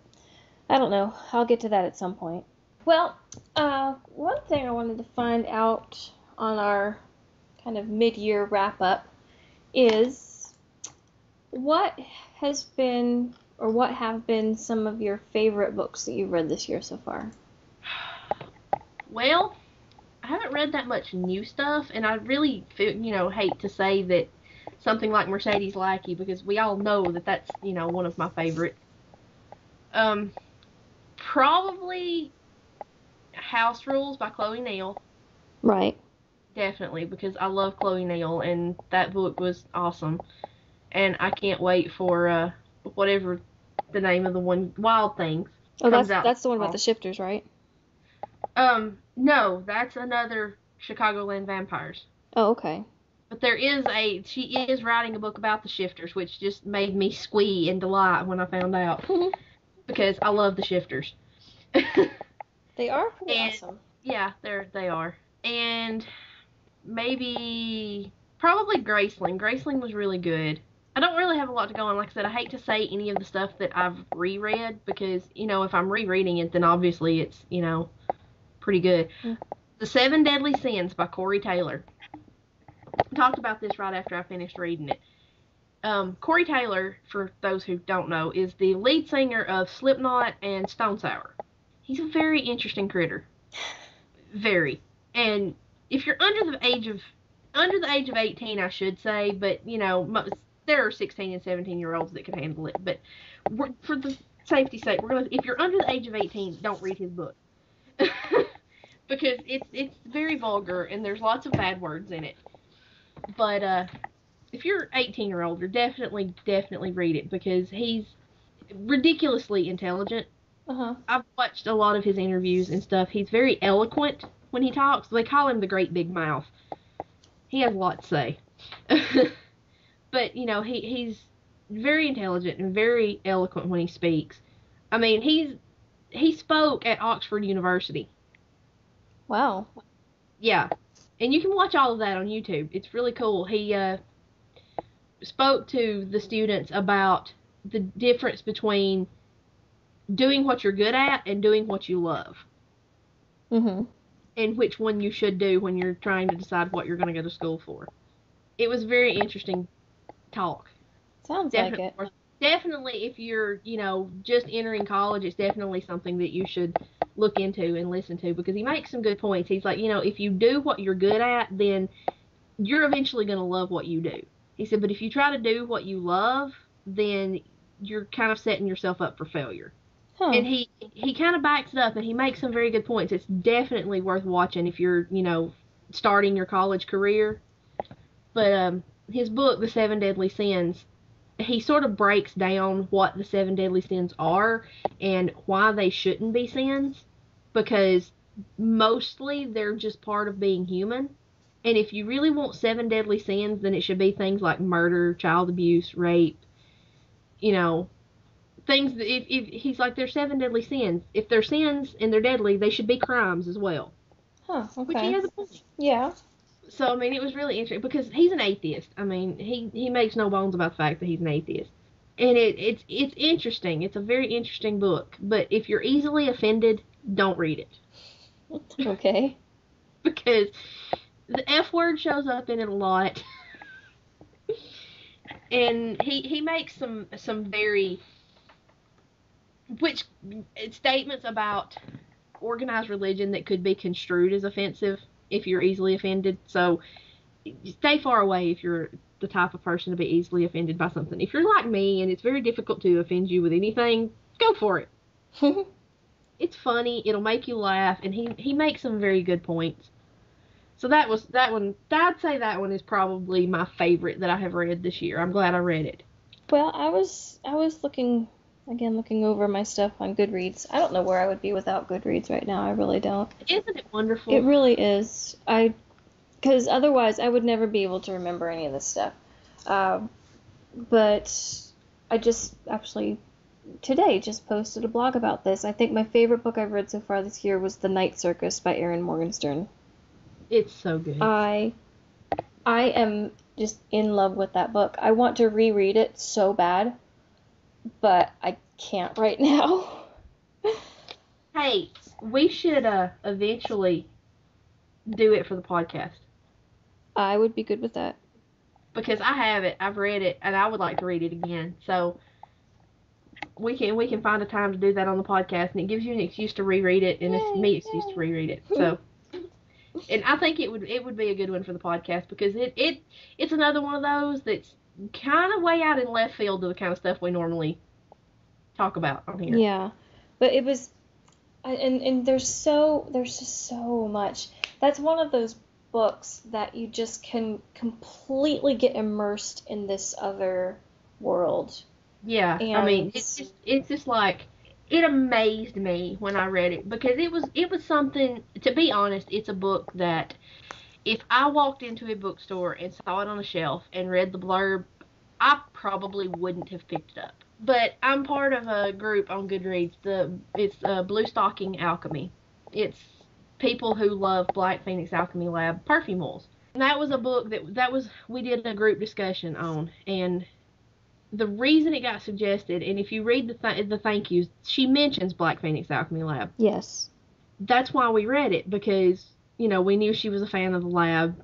I don't know. I'll get to that at some point. Well, uh, one thing I wanted to find out on our kind of mid-year wrap-up is what has been, or what have been, some of your favorite books that you've read this year so far? Well, I haven't read that much new stuff, and I really, you know, hate to say that something like Mercedes Lackey, because we all know that that's, you know, one of my favorites. Um, probably House Rules by Chloe Neill. Right. Definitely, because I love Chloe Neill, and that book was awesome. And I can't wait for uh, whatever the name of the one, Wild Things. Oh, that's, that's the one about the shifters, right? Um, no, that's another Chicagoland Vampires. Oh, okay. But there is a, she is writing a book about the shifters, which just made me squee in delight when I found out. Because I love the shifters. They are pretty and, awesome. Yeah, they're, they are. And maybe, probably Graceling. Graceling was really good. I don't really have a lot to go on. Like I said, I hate to say any of the stuff that I've reread, because, you know, if I'm rereading it, then obviously it's, you know, pretty good. Mm. The Seven Deadly Sins by Corey Taylor. I talked about this right after I finished reading it. Um, Corey Taylor, for those who don't know, is the lead singer of Slipknot and Stone Sour. He's a very interesting critter. Very. And if you're under the age of, under the age of eighteen, I should say, but, you know, most, there are sixteen and seventeen-year-olds that can handle it. But we're, for the safety's sake, we're gonna, if you're under the age of eighteen, don't read his book. Because it's it's very vulgar, and there's lots of bad words in it. But uh, if you're eighteen-year-older, definitely, definitely read it, because he's ridiculously intelligent. Uh-huh. I've watched a lot of his interviews and stuff. He's very eloquent when he talks. They call him the Great Big Mouth. He has a lot to say. But, you know, he he's very intelligent and very eloquent when he speaks. I mean, he's he spoke at Oxford University. Wow. Yeah. And you can watch all of that on YouTube. It's really cool. He uh, spoke to the students about the difference between doing what you're good at and doing what you love. Mm-hmm. And which one you should do when you're trying to decide what you're going to go to school for. It was a very interesting talk. Sounds definitely like it. Worth, definitely, if you're, you know, just entering college, it's definitely something that you should look into and listen to, because he makes some good points. He's like, you know, if you do what you're good at, then you're eventually going to love what you do. He said, but if you try to do what you love, then you're kind of setting yourself up for failure. Huh. And he, he kind of backs it up, and he makes some very good points. It's definitely worth watching if you're, you know, starting your college career. But um, his book, The Seven Deadly Sins, he sort of breaks down what the seven deadly sins are and why they shouldn't be sins, because mostly they're just part of being human. And if you really want seven deadly sins, then it should be things like murder, child abuse, rape, you know, things that if, if he's like, there's seven deadly sins. If they're sins and they're deadly, they should be crimes as well. Huh, okay. Which he has a point. Yeah. So, I mean, it was really interesting, because he's an atheist. I mean, he, he makes no bones about the fact that he's an atheist. And it it's it's interesting. It's a very interesting book. But if you're easily offended, don't read it. Okay. Because the F word shows up in it a lot. And he, he makes some, some very... which statements about organized religion that could be construed as offensive if you're easily offended. So stay far away if you're the type of person to be easily offended by something. If you're like me and it's very difficult to offend you with anything, go for it. It's funny, it'll make you laugh, and he, he makes some very good points. So that was that one. I'd say that one is probably my favorite that I have read this year. I'm glad I read it. Well, I was I was looking Again, looking over my stuff on Goodreads. I don't know where I would be without Goodreads right now. I really don't. Isn't it wonderful? It really is. I, because otherwise I would never be able to remember any of this stuff. Um, but I just actually today just posted a blog about this. I think my favorite book I've read so far this year was The Night Circus by Erin Morgenstern. It's so good. I I am just in love with that book. I want to reread it so bad, but I can't right now. Hey, we should uh, eventually do it for the podcast. I would be good with that. Because I have it, I've read it, and I would like to read it again. So we can we can find a time to do that on the podcast, and it gives you an excuse to reread it, and yay, it's me excuse to reread it. So, and I think it would it would be a good one for the podcast because it, it it's another one of those that's kind of way out in left field of the kind of stuff we normally talk about on here. Yeah, but it was. And and there's so there's just so much. That's one of those books that you just can completely get immersed in this other world. Yeah, and I mean it's just it's just like it amazed me when I read it because it was it was something. To be honest, it's a book that if I walked into a bookstore and saw it on a shelf and read the blurb, I probably wouldn't have picked it up. But I'm part of a group on Goodreads. The it's uh, Blue Stocking Alchemy. It's people who love Black Phoenix Alchemy Lab perfume oils. And that was a book that that was we did a group discussion on. And the reason it got suggested, and if you read the th- the thank yous, she mentions Black Phoenix Alchemy Lab. Yes. That's why we read it because you know we knew she was a fan of the lab.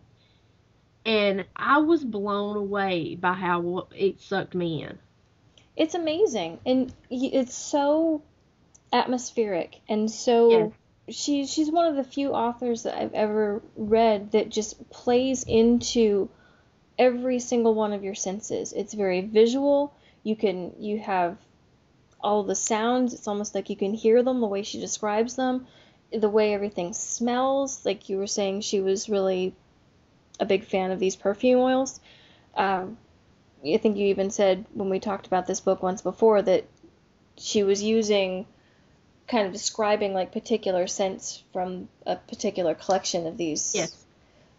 And I was blown away by how it sucked me in. It's amazing, and it's so atmospheric, and so yeah. she she's one of the few authors that I've ever read that just plays into every single one of your senses. It's very visual. You can you have all the sounds. It's almost like you can hear them the way she describes them, the way everything smells. Like you were saying, she was really a big fan of these perfume oils. Um, I think you even said when we talked about this book once before that she was using, kind of describing like particular scents from a particular collection of these. Yes.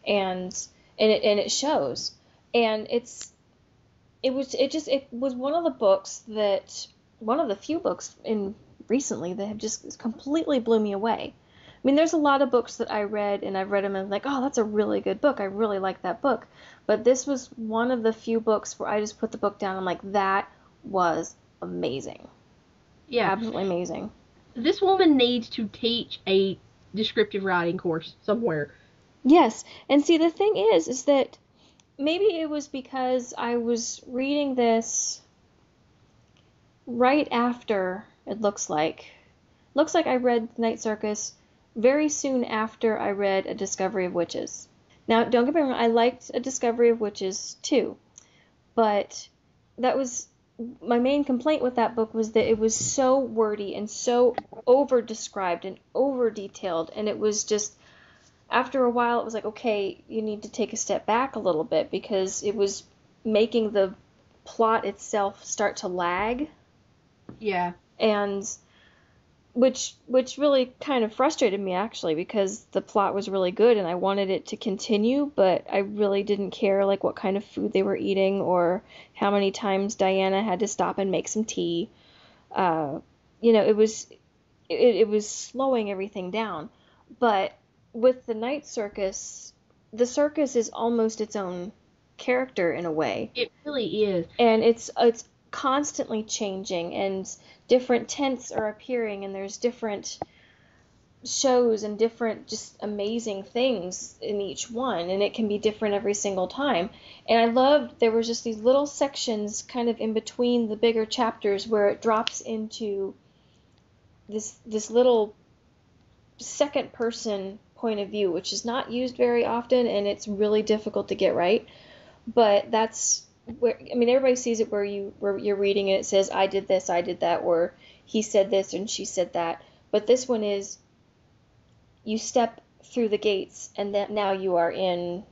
And and it and it shows. And it's it was it just it was one of the books that one of the few books in recently that have just completely blew me away. I mean, there's a lot of books that I read, and I've read them, and I'm like, oh, that's a really good book. I really like that book. But this was one of the few books where I just put the book down, and I'm like, that was amazing. Yeah. Absolutely amazing. This woman needs to teach a descriptive writing course somewhere. Yes. And see, the thing is, is that maybe it was because I was reading this right after, it looks like. Looks like I read The Night Circus very soon after I read A Discovery of Witches. Now, don't get me wrong, I liked A Discovery of Witches too, but that was my main complaint with that book was that it was so wordy and so over-described and over-detailed, and it was just, after a while, it was like, okay, you need to take a step back a little bit because it was making the plot itself start to lag. Yeah. And Which which really kind of frustrated me, actually, because the plot was really good and I wanted it to continue, but I really didn't care, like, what kind of food they were eating or how many times Diana had to stop and make some tea. Uh, you know, it was it, it was slowing everything down. But with the Night Circus, the circus is almost its own character in a way. It really is. And it's it's constantly changing, and different tents are appearing, and there's different shows and different just amazing things in each one, and it can be different every single time. And I loved there was just these little sections kind of in between the bigger chapters where it drops into this this little second person point of view, which is not used very often, and it's really difficult to get right. But that's where, I mean, everybody sees it where you where you're reading it. It says, "I did this, I did that," or "he said this and she said that." But this one is, you step through the gates, and that now you are in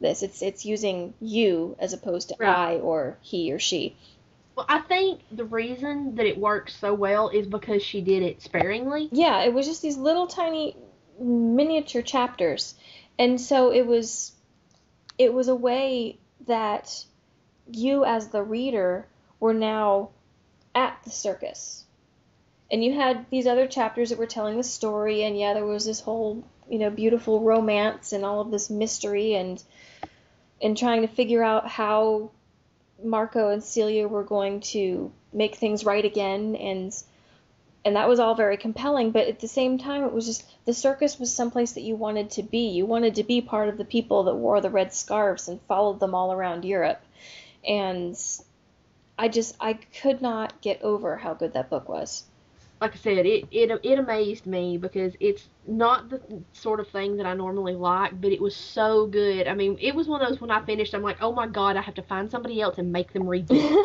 this. It's it's using you as opposed to right. I or he or she. Well, I think the reason that it works so well is because she did it sparingly. Yeah, it was just these little tiny miniature chapters, and so it was, it was a way that you as the reader were now at the circus. And you had these other chapters that were telling the story, and yeah, there was this whole, you know, beautiful romance and all of this mystery and and trying to figure out how Marco and Celia were going to make things right again, and and that was all very compelling, but at the same time, it was just, the circus was someplace that you wanted to be. You wanted to be part of the people that wore the red scarves and followed them all around Europe. And I just, I could not get over how good that book was. Like I said, it, it, it amazed me because it's not the sort of thing that I normally like, but it was so good. I mean, it was one of those when I finished, I'm like, oh my God, I have to find somebody else and make them read this.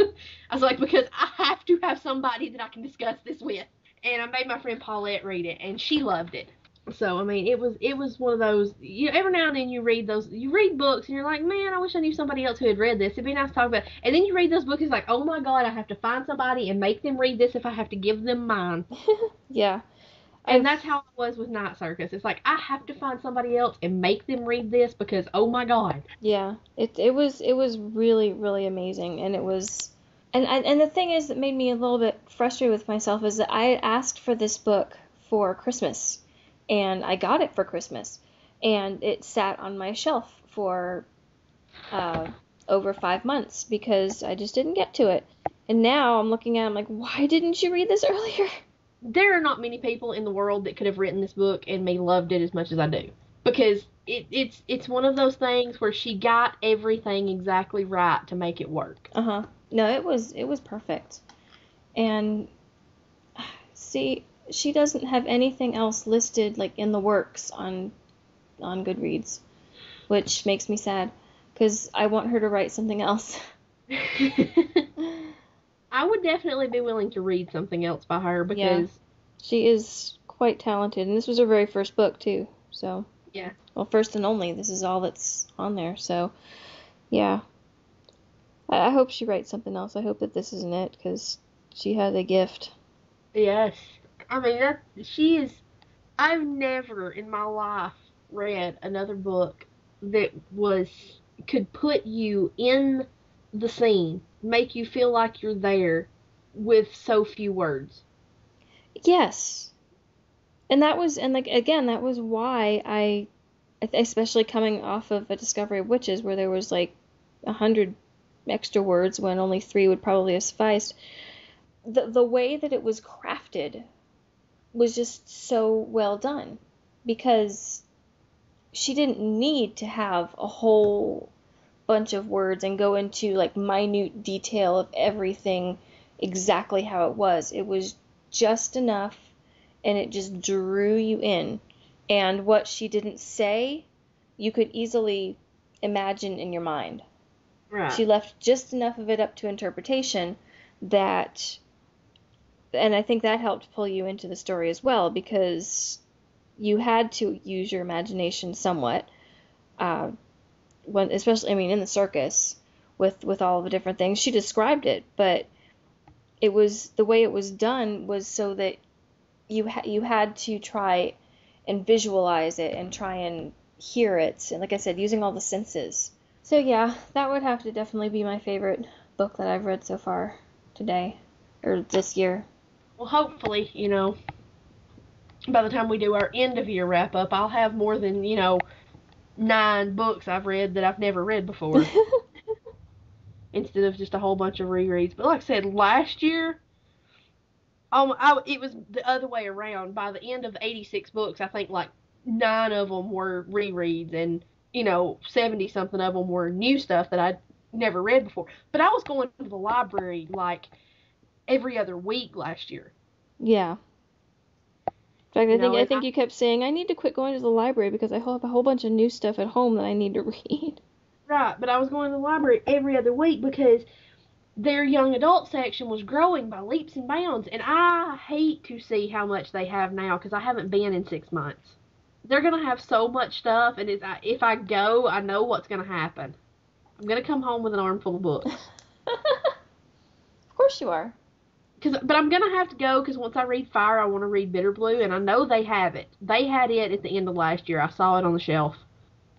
I was like, because I have to have somebody that I can discuss this with. And I made my friend Paulette read it, and she loved it. So, I mean, it was it was one of those, you know, every now and then you read those, you read books, and you're like, man, I wish I knew somebody else who had read this. It'd be nice to talk about it. And then you read those books, it's like, oh my God, I have to find somebody and make them read this if I have to give them mine. Yeah. And that's how it was with Night Circus. It's like, I have to find somebody else and make them read this because, oh my God. Yeah, it it was it was really, really amazing. And it was, and and the thing is that made me a little bit frustrated with myself is that I asked for this book for Christmas, and I got it for Christmas, and it sat on my shelf for uh, over five months because I just didn't get to it. And now I'm looking at it, I'm like, why didn't you read this earlier? There are not many people in the world that could have written this book and me loved it as much as I do. Because it, it's it's one of those things where she got everything exactly right to make it work. Uh-huh. No, it was it was perfect. And see, she doesn't have anything else listed like in the works on on Goodreads, which makes me sad because I want her to write something else. I would definitely be willing to read something else by her because... Yeah. She is quite talented, and this was her very first book, too, so... Yeah. Well, first and only. This is all that's on there, so... Yeah. I, I hope she writes something else. I hope that this isn't it, because she has a gift. Yes. I mean, that she is... I've never in my life read another book that was... could put you in the scene... make you feel like you're there with so few words. Yes. And that was, and like, again, that was why I, especially coming off of A Discovery of Witches, where there was like a hundred extra words when only three would probably have sufficed, the, the way that it was crafted was just so well done because she didn't need to have a whole bunch of words and go into like minute detail of everything exactly how it was. It was just enough and it just drew you in. And what she didn't say, you could easily imagine in your mind. Right. She left just enough of it up to interpretation that, and I think that helped pull you into the story as well because you had to use your imagination somewhat. Uh, When, especially, I mean, in the circus with, with all the different things, she described it, but it was, the way it was done was so that you, ha- you had to try and visualize it and try and hear it. And like I said, using all the senses. So yeah, that would have to definitely be my favorite book that I've read so far today or this year. Well, hopefully, you know, by the time we do our end of year wrap up, I'll have more than, you know, nine books I've read that I've never read before instead of just a whole bunch of rereads. But like I said, last year um, I, it was the other way around. By the end of eighty-six books, I think like nine of them were rereads and, you know, seventy something of them were new stuff that I'd never read before. But I was going to the library like every other week last year. Yeah. In fact, I think, no, I think I, you kept saying, I need to quit going to the library because I have a whole bunch of new stuff at home that I need to read. Right, but I was going to the library every other week because their young adult section was growing by leaps and bounds, and I hate to see how much they have now because I haven't been in six months. They're going to have so much stuff, and it's, I, if I go, I know what's going to happen. I'm going to come home with an armful of books. Of course you are. Cause, but I'm going to have to go because once I read Fire, I want to read Bitter Blue, and I know they have it. They had it at the end of last year. I saw it on the shelf.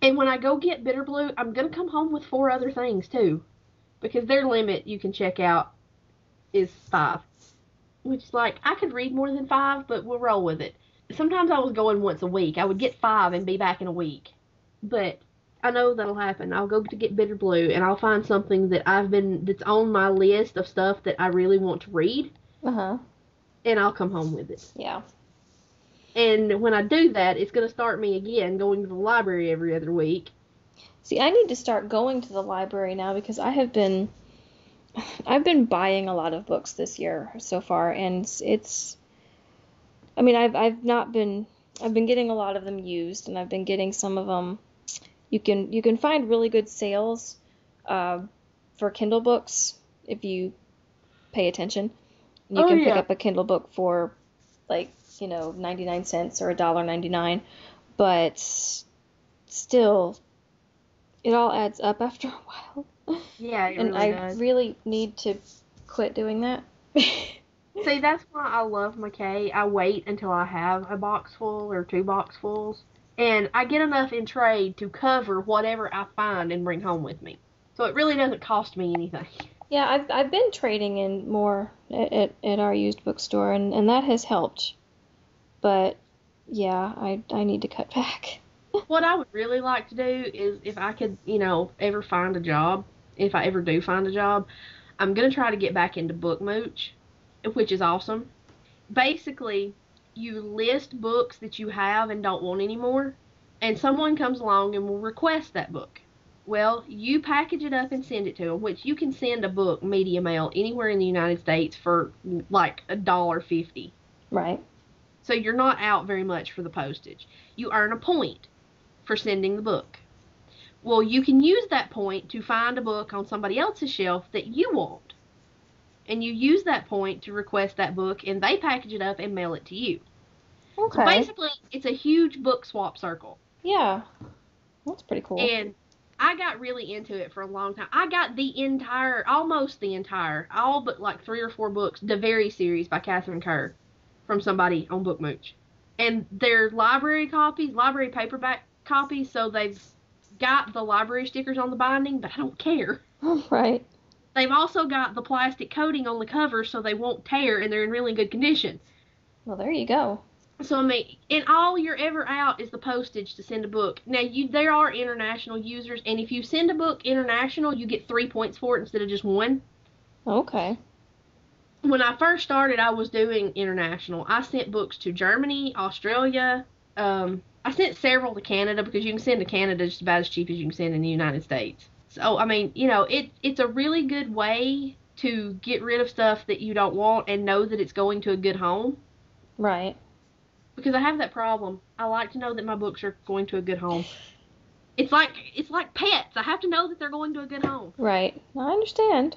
And when I go get Bitter Blue, I'm going to come home with four other things, too. Because their limit you can check out is five. Which is like, I could read more than five, but we'll roll with it. Sometimes I was going once a week. I would get five and be back in a week. But I know that'll happen. I'll go to get Bitter Blue, and I'll find something that I've been, that's on my list of stuff that I really want to read. Uh-huh. And I'll come home with it. Yeah. And when I do that, it's going to start me again going to the library every other week. See, I need to start going to the library now because I have been, I've been buying a lot of books this year so far, and it's, it's I mean, I've I've not been, I've been getting a lot of them used, and I've been getting some of them. You can you can find really good sales, uh, for Kindle books if you pay attention. You oh, can pick yeah. up a Kindle book for, like, you know, ninety-nine cents or a dollar ninety-nine, but still, it all adds up after a while. Yeah, it and really I does. really need to quit doing that. See, that's why I love McKay. I wait until I have a box full or two box fulls, and I get enough in trade to cover whatever I find and bring home with me. So it really doesn't cost me anything. Yeah, I've I've been trading in more at at, at our used bookstore, and, and that has helped. But, yeah, I I need to cut back. What I would really like to do is, if I could, you know, ever find a job, if I ever do find a job, I'm going to try to get back into book mooch, which is awesome. Basically, you list books that you have and don't want anymore, and someone comes along and will request that book. Well, you package it up and send it to them, which you can send a book media mail anywhere in the United States for, like, a dollar fifty. Right. So you're not out very much for the postage. You earn a point for sending the book. Well, you can use that point to find a book on somebody else's shelf that you want. And you use that point to request that book, and they package it up and mail it to you. Okay. So basically, it's a huge book swap circle. Yeah. That's pretty cool. And I got really into it for a long time. I got the entire, almost the entire, all but like three or four books, the Very series by Catherine Kerr, from somebody on BookMooch. And they're library copies, library paperback copies, so they've got the library stickers on the binding, but I don't care. Right. They've also got the plastic coating on the cover so they won't tear, and they're in really good condition. Well, there you go. So, I mean, and all you're ever out is the postage to send a book. Now, you there are international users, and if you send a book international, you get three points for it instead of just one. Okay. When I first started, I was doing international. I sent books to Germany, Australia. Um, I sent several to Canada because you can send to Canada just about as cheap as you can send in the United States. So, I mean, you know, it it's a really good way to get rid of stuff that you don't want and know that it's going to a good home. Right. Because I have that problem. I like to know that my books are going to a good home. It's like it's like pets. I have to know that they're going to a good home. Right. I understand.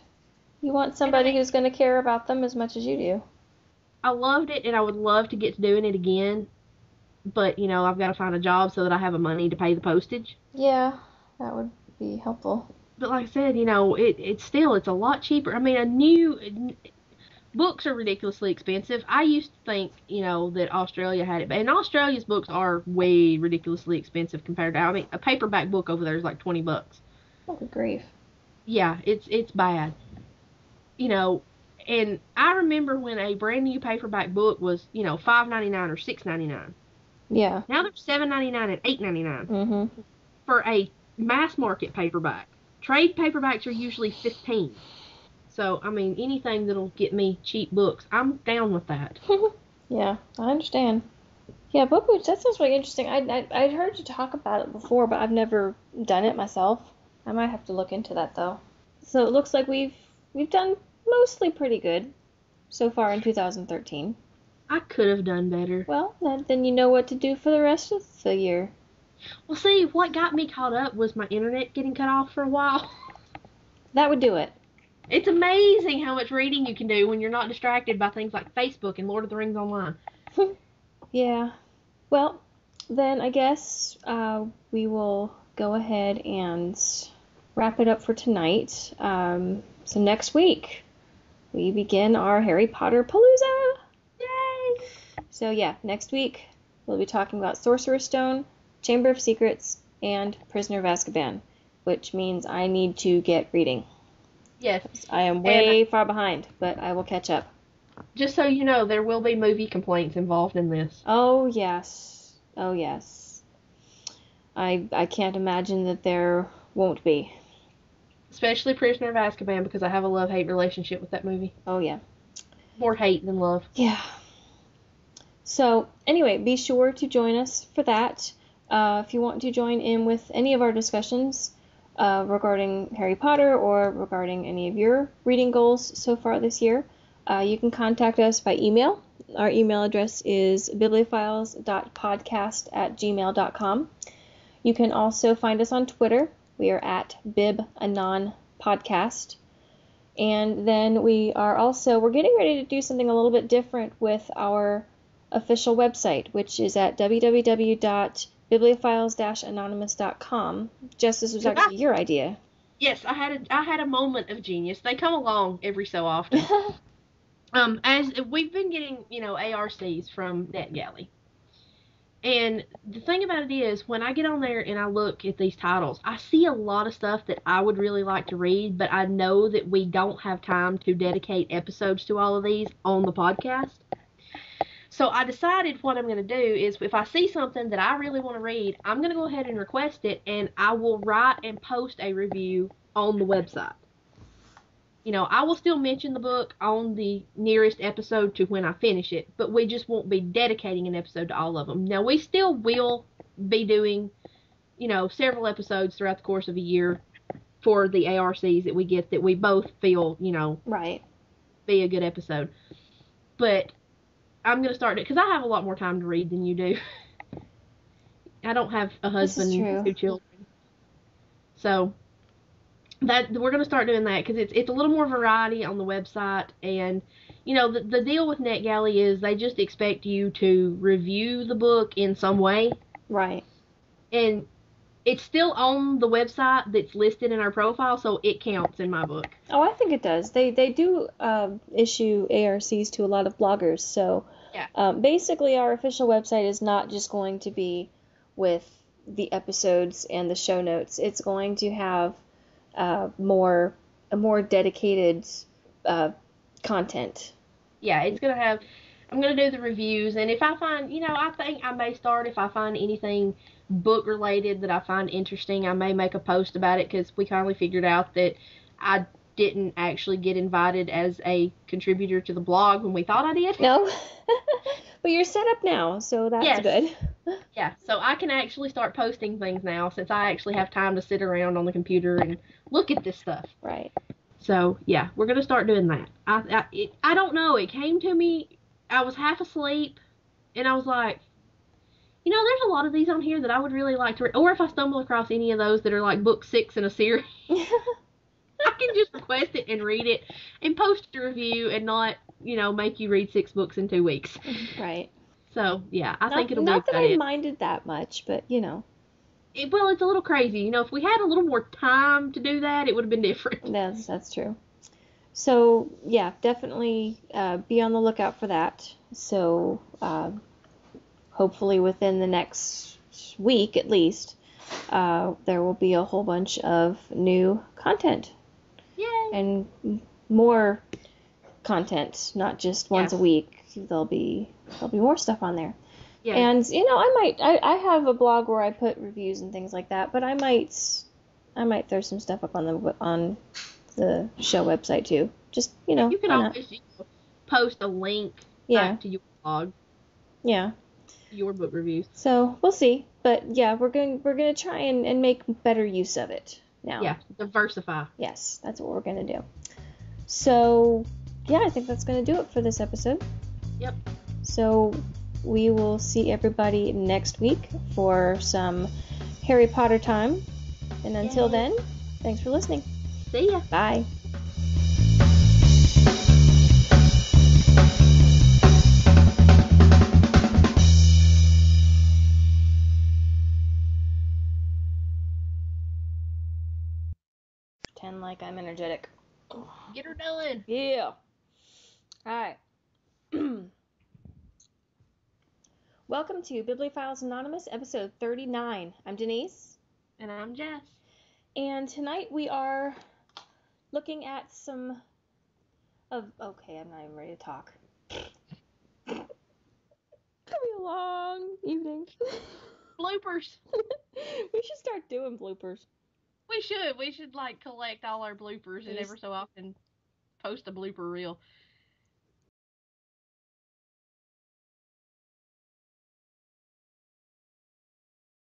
You want somebody who's going to care about them as much as you do. I loved it, and I would love to get to doing it again. But, you know, I've got to find a job so that I have the money to pay the postage. Yeah, that would be helpful. But like I said, you know, it it's still, it's a lot cheaper. I mean, a new... Books are ridiculously expensive. I used to think, you know, that Australia had it. And Australia's books are way ridiculously expensive compared to... I mean, a paperback book over there is like twenty bucks. Oh, good grief. Yeah, it's it's bad. You know, and I remember when a brand new paperback book was, you know, five ninety-nine or six ninety-nine. Yeah. Now they're seven ninety-nine and eight ninety-nine mm-hmm. for a mass market paperback. Trade paperbacks are usually fifteen. So, I mean, anything that'll get me cheap books, I'm down with that. Yeah, I understand. Yeah, book mooch, that sounds really interesting. I, I I'd heard you talk about it before, but I've never done it myself. I might have to look into that though. So it looks like we've We've done mostly pretty good so far in two thousand thirteen. I could have done better. Well, then you know what to do for the rest of the year. Well, see, what got me caught up was my internet getting cut off for a while. That would do it. It's amazing how much reading you can do when you're not distracted by things like Facebook and Lord of the Rings Online. Yeah. Well, then I guess uh, we will go ahead and wrap it up for tonight. Um... So next week, we begin our Harry Potter Palooza! Yay! So yeah, next week, we'll be talking about Sorcerer's Stone, Chamber of Secrets, and Prisoner of Azkaban, which means I need to get reading. Yes. I am way and, far behind, but I will catch up. Just so you know, there will be movie complaints involved in this. Oh, yes. Oh, yes. I I can't imagine that there won't be. Especially Prisoner of Azkaban, because I have a love-hate relationship with that movie. Oh, yeah. More hate than love. Yeah. So, anyway, be sure to join us for that. Uh, if you want to join in with any of our discussions uh, regarding Harry Potter or regarding any of your reading goals so far this year, uh, you can contact us by email. Our email address is bibliophiles dot podcast at gmail dot com. You can also find us on Twitter. We are at bibanonpodcast. And then we are also, we're getting ready to do something a little bit different with our official website, which is at w w w dot bibliophiles dash anonymous dot com. Jess, this was actually I, your idea. Yes, I had a I had a moment of genius. They come along every so often. um, as we've been getting, you know, A R Cs from NetGalley. And the thing about it is, when I get on there and I look at these titles, I see a lot of stuff that I would really like to read, but I know that we don't have time to dedicate episodes to all of these on the podcast. So I decided what I'm going to do is, if I see something that I really want to read, I'm going to go ahead and request it, and I will write and post a review on the website. You know, I will still mention the book on the nearest episode to when I finish it, but we just won't be dedicating an episode to all of them. Now, we still will be doing, you know, several episodes throughout the course of a year for the A R Cs that we get that we both feel, you know, right, be a good episode. But I'm going to start it because I have a lot more time to read than you do. I don't have a husband and two children. So that we're going to start doing that because it's, it's a little more variety on the website. And, you know, the, the deal with NetGalley is they just expect you to review the book in some way. Right. And it's still on the website that's listed in our profile, so it counts in my book. Oh, I think it does. They they do um, issue A R Cs to a lot of bloggers, so yeah. um, basically our official website is not just going to be with the episodes and the show notes. It's going to have uh, more a more dedicated uh, content. Yeah, it's going to have. I'm going to do the reviews, and if I find, you know, I think I may start if I find anything book related that I find interesting, I may make a post about it, because we kindly figured out that I didn't actually get invited as a contributor to the blog when we thought I did. No. But you're set up now, so that's yes. good. Yeah, so I can actually start posting things now, since I actually have time to sit around on the computer and look at this stuff. Right. So, yeah, we're going to start doing that. I I, it, I don't know. It came to me. I was half asleep, and I was like, you know, there's a lot of these on here that I would really like to read. Or if I stumble across any of those that are like book six in a series, I can just request it and read it and post a review and not, you know, make you read six books in two weeks. Right. So, yeah, I not, think it'll be Not that I it. minded that much, but, you know. It, well, it's a little crazy. You know, if we had a little more time to do that, it would have been different. That's, that's true. So, yeah, definitely uh, be on the lookout for that. So, uh, hopefully within the next week, at least, uh, there will be a whole bunch of new content. Yay! And more content, not just once yeah. a week. There'll be there'll be more stuff on there. Yeah. And you know, I might I, I have a blog where I put reviews and things like that, but I might I might throw some stuff up on the on the show website too. Just you know, you can always post a link yeah. back to your blog. Yeah. Your book reviews. So we'll see, but yeah, we're going we're going to try and, and make better use of it now. Yeah, diversify. Yes, that's what we're going to do. So yeah, I think that's going to do it for this episode. Yep. So we will see everybody next week for some Harry Potter time, and until Yay. then, thanks for listening. See ya. Bye. Like I'm energetic. Get her done. Yeah. All right. Welcome to Bibliophiles Anonymous, episode thirty-nine. I'm Denise. And I'm Jess. And tonight we are looking at some of... Okay, I'm not even ready to talk. It'll be a long evening. Bloopers. We should start doing bloopers. We should. We should, like, collect all our bloopers and every so often post a blooper reel.